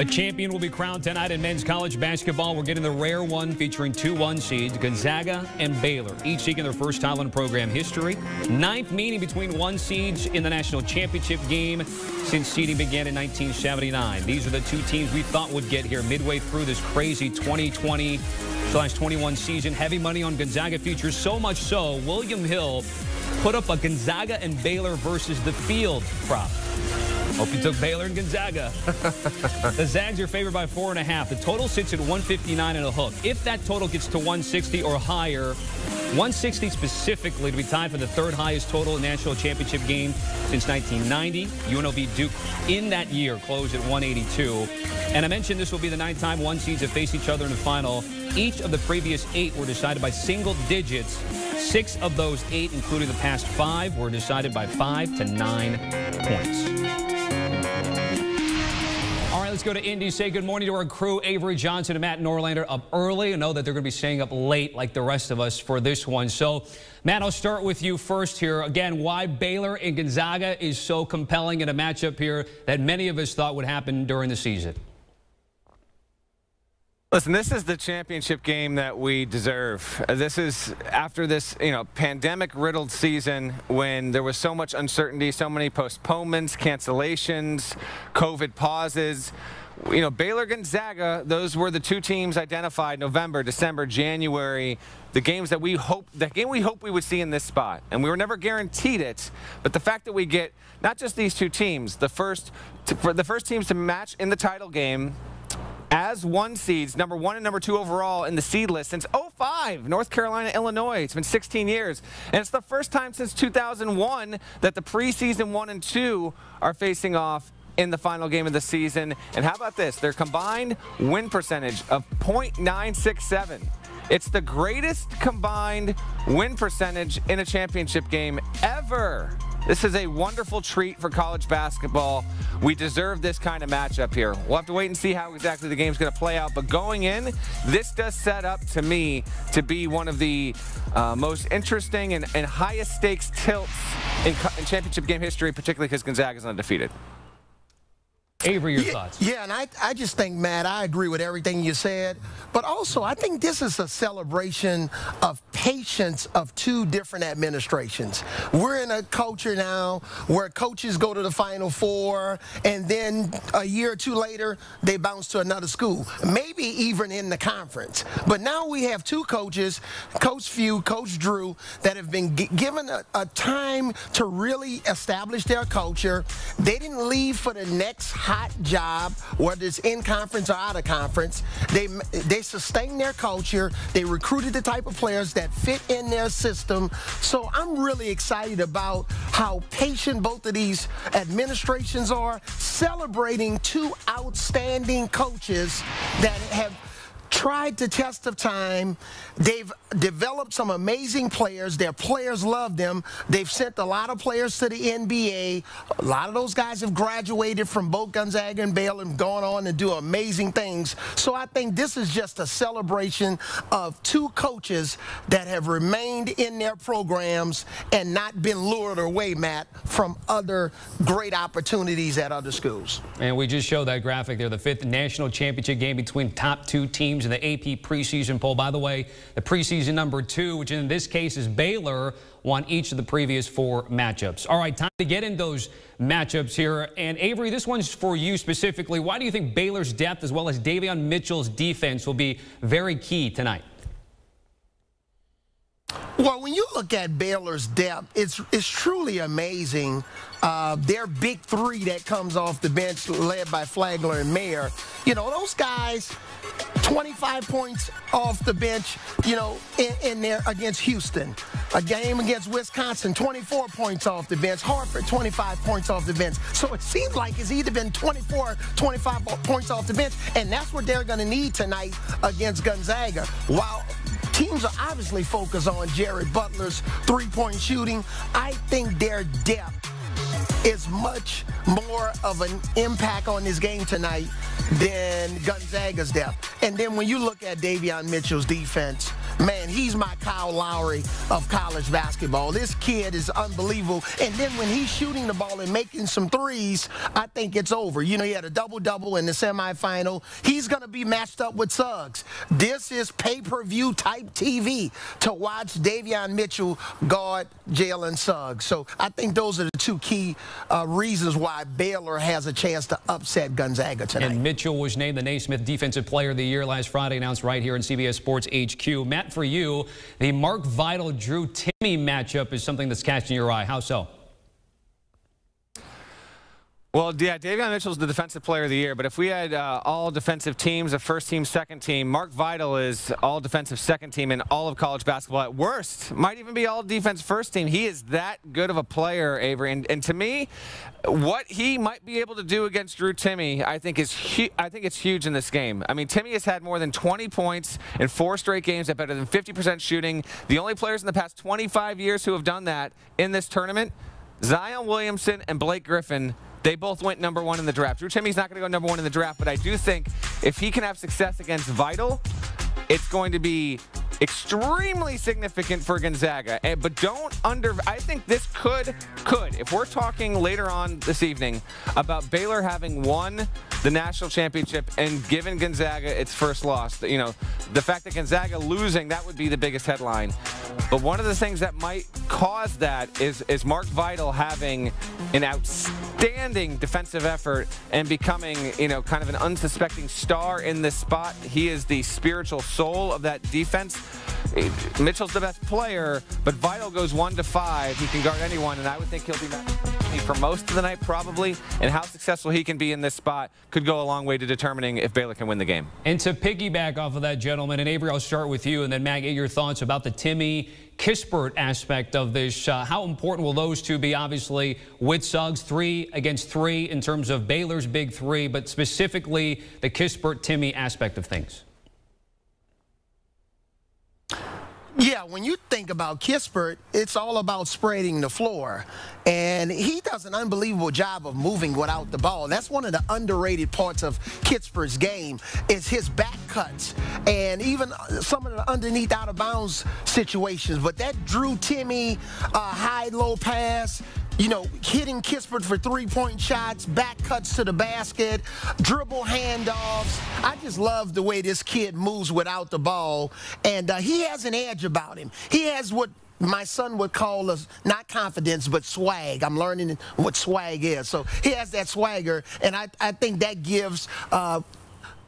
A champion will be crowned tonight in men's college basketball. We're getting the rare one featuring 2 1-seeds seeds, Gonzaga and Baylor, each seeking their first title in program history. Ninth meeting between 1 seeds in the national championship game since seeding began in 1979. These are the 2 teams we thought would get here midway through this crazy 2020/21 season. Heavy money on Gonzaga futures, so much so William Hill put up a Gonzaga and Baylor versus the field prop. Hope you took Baylor and Gonzaga. The Zags are favored by 4.5. The total sits at 159 and a hook. If that total gets to 160 or higher, 160 specifically, to be tied for the 3rd highest total national championship game since 1990. UNLV Duke in that year closed at 182. And I mentioned this will be the 9th time 1 seeds have faced each other in the final. Each of the previous 8 were decided by single digits. 6 of those 8, including the past 5, were decided by 5 to 9 points. All right, let's go to Indy. Say good morning to our crew, Avery Johnson and Matt Norlander, up early. I know that they're going to be staying up late like the rest of us for this one. So, Matt, I'll start with you first here. Again, why Baylor and Gonzaga is so compelling in a matchup here that many of us thought would happen during the season. Listen, this is the championship game that we deserve. This is after this, pandemic-riddled season when there was so much uncertainty, so many postponements, cancellations, COVID pauses. Baylor, Gonzaga, those were the 2 teams identified November, December, January, the games that we hoped, the game we hoped we would see in this spot. And we were never guaranteed it, but the fact that we get not just these 2 teams, the first teams to match in the title game as 1 seeds, number 1 and number 2 overall in the seed list since 05, North Carolina, Illinois. It's been 16 years. And it's the first time since 2001 that the preseason 1 and 2 are facing off in the final game of the season. And how about this? Their combined win percentage of .967. It's the greatest combined win percentage in a championship game ever. This is a wonderful treat for college basketball. We deserve this kind of matchup here. We'll have to wait and see how exactly the game's going to play out. But going in, this does set up, to me, to be one of the most interesting and highest stakes tilts in championship game history, particularly because Gonzaga's undefeated. Avery, your thoughts? Yeah, and I just think, Matt, I agree with everything you said. But also, I think this is a celebration of patience of 2 different administrations. We're in a culture now where coaches go to the Final Four, and then a year or 2 later, they bounce to another school, maybe even in the conference. But now we have 2 coaches, Coach Few, Coach Drew, that have been given a time to really establish their culture. They didn't leave for the next hot job, whether it's in conference or out of conference. They sustained their culture. They recruited the type of players that fit in their system. So I'm really excited about how patient both of these administrations are, celebrating 2 outstanding coaches that have tried the test of time. They've developed some amazing players. Their players love them. They've sent a lot of players to the NBA. A lot of those guys have graduated from both Gonzaga and Baylor and gone on to do amazing things. So I think this is just a celebration of 2 coaches that have remained in their programs and not been lured away, Matt, from other great opportunities at other schools. And we just showed that graphic there, the 5th national championship game between top 2 teams in the AP preseason poll. By the way, the preseason number 2, which in this case is Baylor, won each of the previous 4 matchups. All right, time to get in those matchups here. And Avery, this one's for you specifically. Why do you think Baylor's depth as well as Davion Mitchell's defense will be very key tonight? Well, when you look at Baylor's depth, it's truly amazing. Their big 3 that comes off the bench, led by Flagler and Mayer, those guys, 25 points off the bench, in there against Houston. A game against Wisconsin, 24 points off the bench. Hartford, 25 points off the bench. So it seems like it's either been 24, 25 points off the bench, and that's what they're going to need tonight against Gonzaga. While teams are obviously focused on Jared Butler's three-point shooting, I think their depth is much more of an impact on this game tonight than Gonzaga's depth. And then when you look at Davion Mitchell's defense, man, he's my Kyle Lowry of college basketball. This kid is unbelievable. And then when he's shooting the ball and making some threes, I think it's over. You know, he had a double-double in the semifinal. He's going to be matched up with Suggs. This is pay-per-view type TV to watch Davion Mitchell guard Jalen Suggs. So I think those are the two key reasons why Baylor has a chance to upset Gonzaga tonight. And Mitchell was named the Naismith Defensive Player of the Year last Friday, announced right here in CBS Sports HQ. Matt, for you, the Mark Vital Drew Timme matchup is something that's catching your eye. How so? Well, yeah, Davion Mitchell's the Defensive Player of the Year, but if we had all defensive teams, a first team, second team, Mark Vital is all defensive second team in all of college basketball at worst. Might even be all defense first team. He is that good of a player, Avery. And to me, what he might be able to do against Drew Timme, I think it's huge in this game. I mean, Timme has had more than 20 points in 4 straight games at better than 50% shooting. The only players in the past 25 years who have done that in this tournament, Zion Williamson and Blake Griffin. They both went #1 in the draft. Drew Timme's not going to go #1 in the draft, but I do think if he can have success against Vital, it's going to be extremely significant for Gonzaga. But don't I think this could, if we're talking later on this evening about Baylor having won the national championship and given Gonzaga its first loss, you know, the fact that Gonzaga losing, that would be the biggest headline. But one of the things that might cause that is Mark Vital having an outstanding defensive effort and becoming, you know, kind of an unsuspecting star in this spot. He is the spiritual soul of that defense. Mitchell's the best player, but Vital goes 1 to 5. He can guard anyone, and I would think he'll be for most of the night probably, and how successful he can be in this spot could go a long way to determining if Baylor can win the game. And to piggyback off of that, gentleman, and Avery, I'll start with you, and then Matt, get your thoughts about the Timme Kispert aspect of this. How important will those two be, obviously, with Suggs 3 against 3 in terms of Baylor's big three, but specifically the Kispert-Timme aspect of things? Yeah, when you think about Kispert, it's all about spreading the floor. And he does an unbelievable job of moving without the ball. That's one of the underrated parts of Kispert's game is his back cuts and even some of the underneath out-of-bounds situations. But that Drew Timme high-low pass, you know, hitting Kispert for three-point shots, back cuts to the basket, dribble handoffs. I just love the way this kid moves without the ball. And he has an edge about him. He has what my son would call us, not confidence, but swag. I'm learning what swag is. So he has that swagger, and I think that gives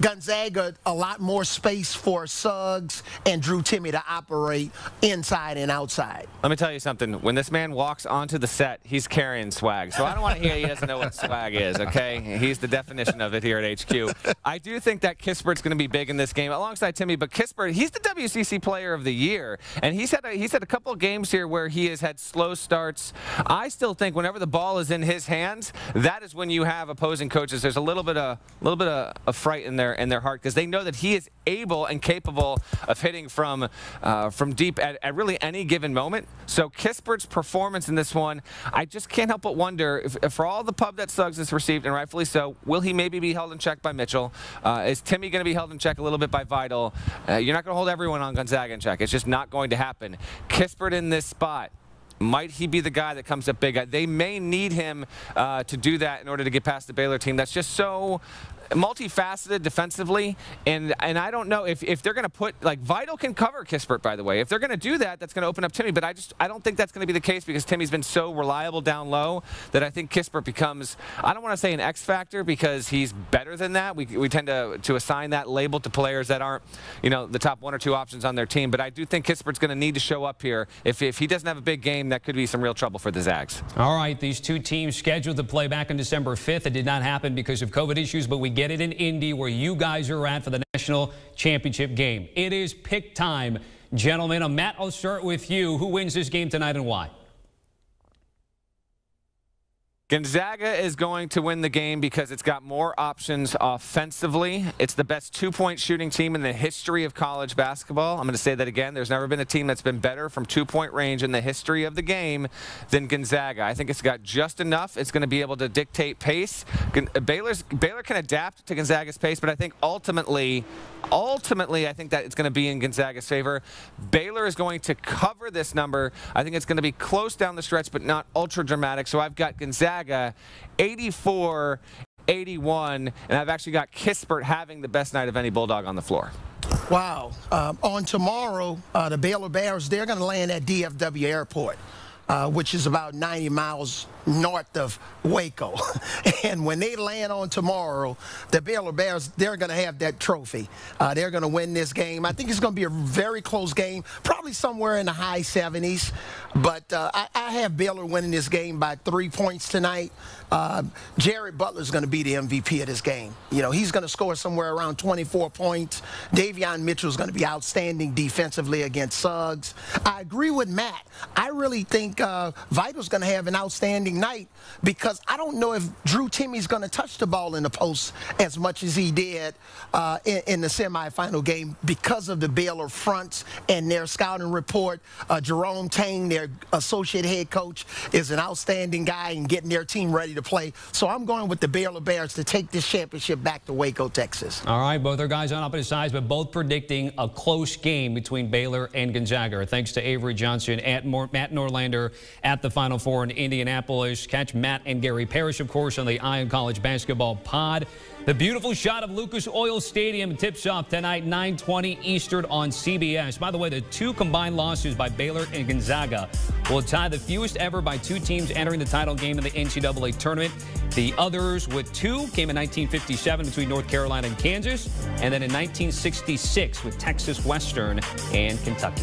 Gonzaga a lot more space for Suggs and Drew Timme to operate inside and outside. Let me tell you something. When this man walks onto the set, he's carrying swag. So I don't want to hear he doesn't know what swag is, okay? He's the definition of it here at HQ. I do think that Kispert's going to be big in this game alongside Timme, but Kispert, he's the WCC Player of the Year, and he's had a couple of games here where he has had slow starts. I still think whenever the ball is in his hands, that is when you have opposing coaches. There's a little bit of fright in there. In their heart, because they know that he is able and capable of hitting from deep at really any given moment. So Kispert's performance in this one, I just can't help but wonder if for all the pub that Suggs has received, and rightfully so, will he maybe be held in check by Mitchell? Is Timme going to be held in check a little bit by Vital? You're not going to hold everyone on Gonzaga in check. It's just not going to happen. Kispert in this spot, might he be the guy that comes up big? They may need him to do that in order to get past the Baylor team. That's just so multifaceted defensively, and I don't know if they're going to put, like, Vital can cover Kispert, by the way. If they're going to do that, that's going to open up Timme, but I don't think that's going to be the case because Timme's been so reliable down low that I think Kispert becomes, I don't want to say an X factor because he's better than that. We tend to assign that label to players that aren't, you know, the top 1 or 2 options on their team, but I do think Kispert's going to need to show up here. If he doesn't have a big game, that could be some real trouble for the Zags. All right, these two teams scheduled to play back on December 5th. It did not happen because of COVID issues, but we get it in Indy, where you guys are at for the national championship game. It is pick time, gentlemen. Matt, I'll start with you. Who wins this game tonight and why? Gonzaga is going to win the game because it's got more options offensively. It's the best two-point shooting team in the history of college basketball. I'm going to say that again. There's never been a team that's been better from two-point range in the history of the game than Gonzaga. I think it's got just enough. It's going to be able to dictate pace. Baylor can adapt to Gonzaga's pace, but I think ultimately, I think that it's going to be in Gonzaga's favor. Baylor is going to cover this number. I think it's going to be close down the stretch, but not ultra dramatic. So I've got Gonzaga 84-81, and I've actually got Kispert having the best night of any Bulldog on the floor. Wow. On tomorrow, the Baylor Bears, they're going to land at DFW Airport, which is about 90 miles north of Waco. And when they land on tomorrow, the Baylor Bears, they're going to have that trophy. They're going to win this game. I think it's going to be a very close game, probably somewhere in the high 70s. But I have Baylor winning this game by 3 points tonight. Jared Butler's going to be the MVP of this game. You know, he's going to score somewhere around 24 points. Davion Mitchell's going to be outstanding defensively against Suggs. I agree with Matt. I really think Vital's going to have an outstanding night because I don't know if Drew Timme's going to touch the ball in the post as much as he did in the semifinal game because of the Baylor fronts and their scouting report. Jerome Tang, their associate head coach, is an outstanding guy in getting their team ready to play. So I'm going with the Baylor Bears to take this championship back to Waco, Texas. All right, both are guys on opposite sides, but both predicting a close game between Baylor and Gonzaga. Thanks to Avery Johnson and Matt Norlander at the Final Four in Indianapolis. Catch Matt and Gary Parrish, of course, on the Ion College Basketball Pod. The beautiful shot of Lucas Oil Stadium tips off tonight, 9:20 Eastern on CBS. By the way, the two combined losses by Baylor and Gonzaga will tie the fewest ever by two teams entering the title game of the NCAA tournament. The others with two came in 1957 between North Carolina and Kansas, and then in 1966 with Texas Western and Kentucky.